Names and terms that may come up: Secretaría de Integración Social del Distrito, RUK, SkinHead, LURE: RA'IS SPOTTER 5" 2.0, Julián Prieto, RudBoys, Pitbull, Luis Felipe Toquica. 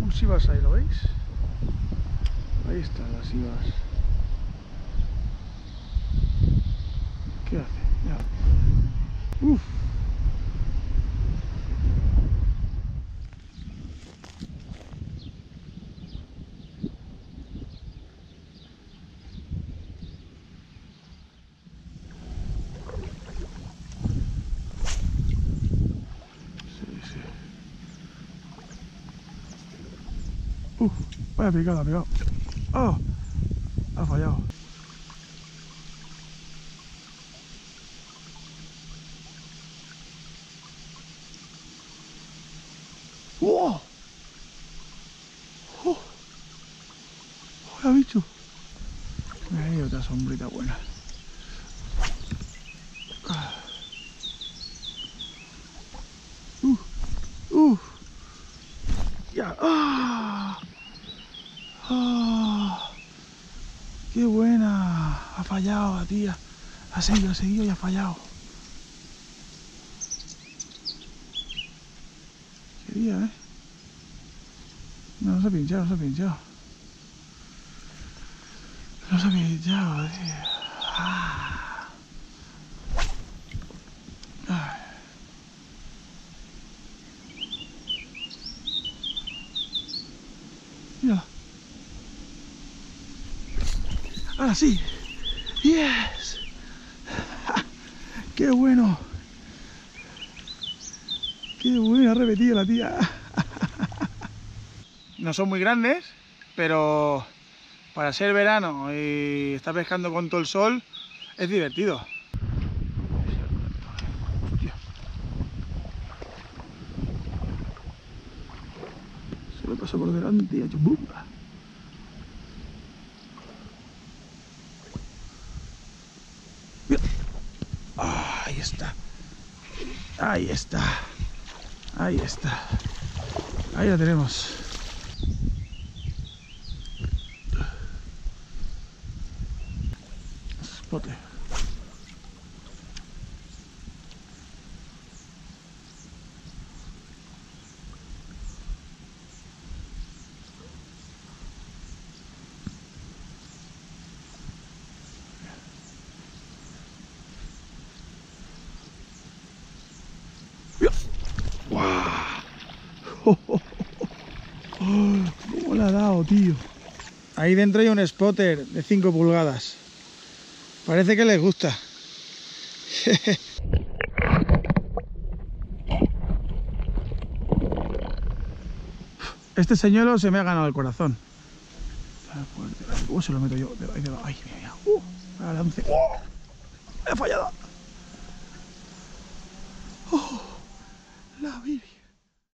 un Sivas ahí, ¿lo veis? Ahí están las Sivas. ¿Qué hace? Ya. Uf. Vaya picada, ha pegado. ¡Oh! Ha fallado. ¡Wow! ¡Oh! ¡Hola, bicho! Hay otra sombrita buena. ¡Ya! ¡Ah! ¡Oh! ¡Qué buena! Ha fallado la tía. Ha seguido y ha fallado. Qué día, ¿eh? No, no se ha pinchado. No se ha pinchado, tía. ¡Ah! Ay. Mírala. ¡Ahora sí! ¡Yes! ¡Qué bueno! ¡Qué buena! Ha repetido la tía. No son muy grandes, pero para ser verano y estar pescando con todo el sol, es divertido. Se lo pasó por delante y ha hecho ¡bumba! Ahí está, ahí está, ahí está, ahí la tenemos. Spote. ¿Cómo la ha dado, tío? Ahí dentro hay un spotter de 5 pulgadas. Parece que les gusta. Este señuelo se me ha ganado el corazón. Se lo meto yo. Ahí te va. Ay, mira, mira. La once. ¡He fallado! ¡Oh! ¡La vi!